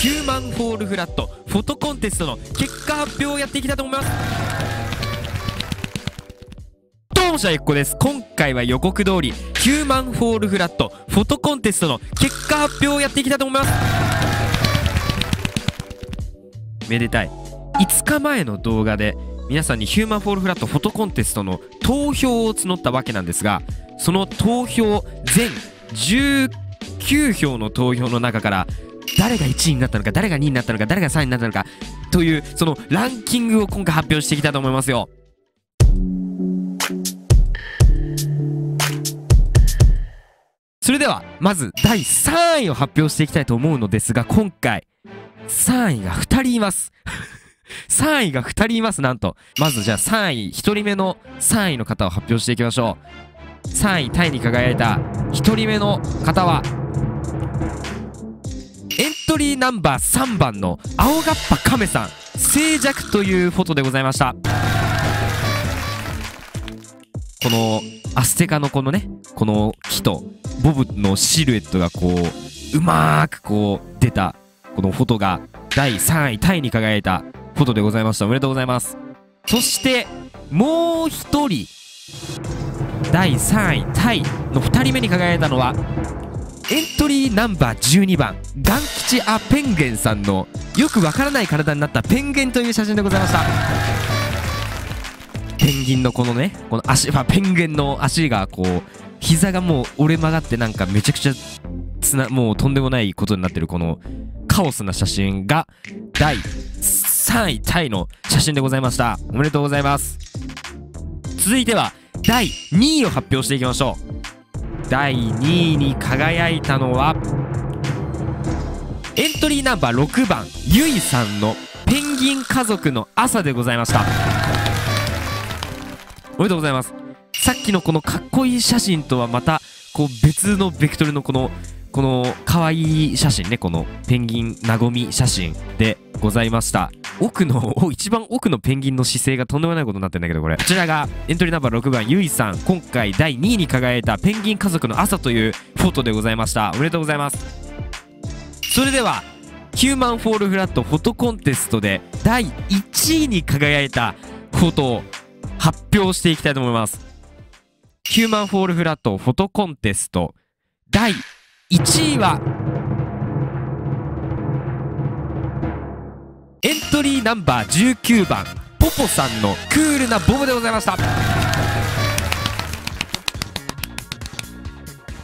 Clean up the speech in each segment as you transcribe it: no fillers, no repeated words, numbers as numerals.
ヒューマンフォールフラットフォトコンテストの結果発表をやっていきたいと思います。当社ゆっこです。今回は予告通りヒューマンフォールフラットフォトコンテストの結果発表をやっていきたいと思います。めでたい5日前の動画で皆さんにヒューマンフォールフラットフォトコンテストの投票を募ったわけなんですが、その投票全19票の投票の中から誰が1位になったのか、誰が2位になったのか、誰が3位になったのかというそのランキングを今回発表していきたいと思いますよ。それではまず第3位を発表していきたいと思うのですが、今回3位が2人います3位が2人います。なんとまずじゃあ3位、1人目の3位の方を発表していきましょう。3位タイに輝いた1人目の方はエントリーナンバー3番の青がっぱ亀さん静寂というフォトでございました。このアステカのこのね、この木とボブのシルエットがこううまーくこう出たこのフォトが第3位タイに輝いたフォトでございました。おめでとうございます。そしてもう一人第3位タイの2人目に輝いたのはエントリーナンバー12番ガン吉アペンゲンさんのよくわからない体になったペンゲンという写真でございました。ペンギンのこのね、この足、まあ、ペンゲンの足がこう膝がもう折れ曲がってなんかめちゃくちゃもうとんでもないことになってるこのカオスな写真が第3位タイの写真でございました。おめでとうございます。続いては第2位を発表していきましょう。第2位に輝いたのはエントリーナンバー6番ゆいさんのペンギン家族の朝でございました。おめでとうございます。さっきのこのかっこいい写真とはまたこう別のベクトルのこのかわいい写真ね、このペンギンなごみ写真でございました。奥の一番奥のペンギンの姿勢がとんでもないことになってるんだけど、これこちらがエントリーナンバー6番ゆいさん、今回第2位に輝いたペンギン家族の朝というフォトでございました。おめでとうございます。それではヒューマンフォールフラットフォトコンテストで第1位に輝いたフォトを発表していきたいと思います。ヒューマンフォールフラットフォトコンテスト第1位はエントリーナンバー19番ポポさんのクールなボブでございました。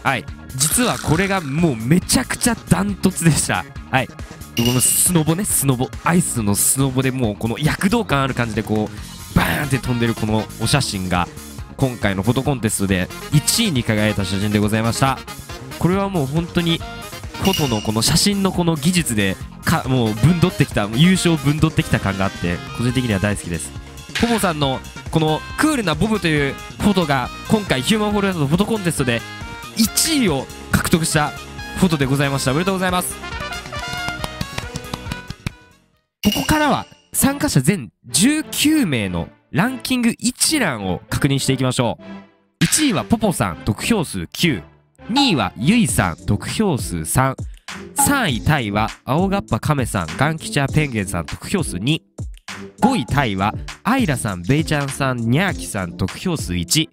はい、実はこれがもうめちゃくちゃダントツでした。はい、このスノボね、スノボアイスのスノボでもうこの躍動感ある感じでこうバーンって飛んでるこのお写真が今回のフォトコンテストで1位に輝いた写真でございました。これはもう本当にフォトのこの写真のこの技術でもうぶんどってきた、優勝ぶんどってきた感があって個人的には大好きです。ポポさんのこのクールなボブというフォトが今回ヒューマンフォールフラットフォトコンテストで1位を獲得したフォトでございました。おめでとうございます。ここからは参加者全19名のランキング一覧を確認していきましょう。1位はポポさん得票数9、2位はゆいさん得票数3、3位タイは青がっぱ亀さんガンキチャーペンゲンさん得票数2、 5位タイはアイラさんベイちゃんさんニャーキさん得票数1、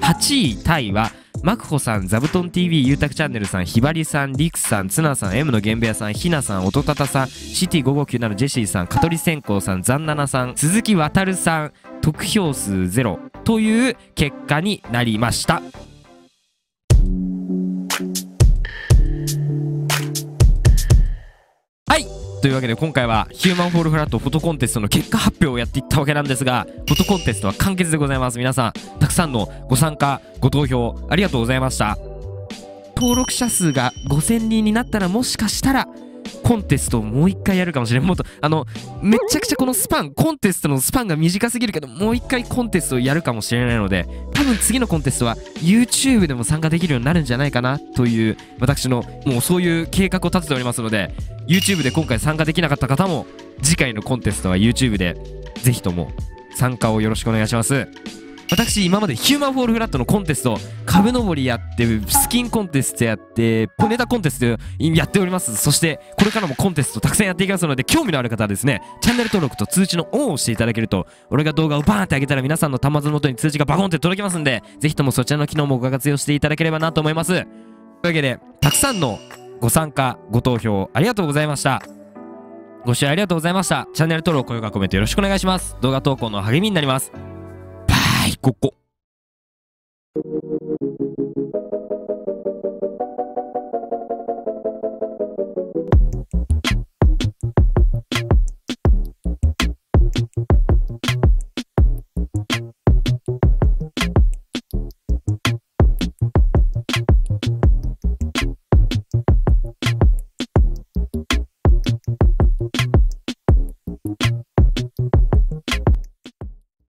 8位タイはマクホさんザブトン TV ゆうたくチャンネルさんひばりさんリクさんツナさん M のげんべやさんひなさんおとたたさんシティ5597ジェシーさんかとりせんこうさんざんななさん鈴木わたるさん得票数0という結果になりました。というわけで今回はヒューマンフォールフラットフォトコンテストの結果発表をやっていったわけなんですが、フォトコンテストは完結でございます。皆さんたくさんのご参加ご投票ありがとうございました。登録者数が5000人になったらもしかしたらコンテストをもう一回やるかもしれない。もっとめちゃくちゃこのスパンコンテストのスパンが短すぎるけどもう一回コンテストをやるかもしれないので、多分次のコンテストは YouTube でも参加できるようになるんじゃないかなという私のもうそういう計画を立てておりますので、YouTube で今回参加できなかった方も次回のコンテストは YouTube でぜひとも参加をよろしくお願いします。私今までヒューマンフォールフラットのコンテスト、株登りやって、スキンコンテストやって、ネタコンテストやっております。そしてこれからもコンテストたくさんやっていきますので、興味のある方はですね、チャンネル登録と通知のオンをしていただけると、俺が動画をバーンって上げたら皆さんの端末の元に通知がバコンって届きますんで、ぜひともそちらの機能もご活用していただければなと思います。というわけで、たくさんのご参加ご投票ありがとうございました。ご視聴ありがとうございました。チャンネル登録、高評価、コメントよろしくお願いします。動画投稿の励みになります。バイ、ここ。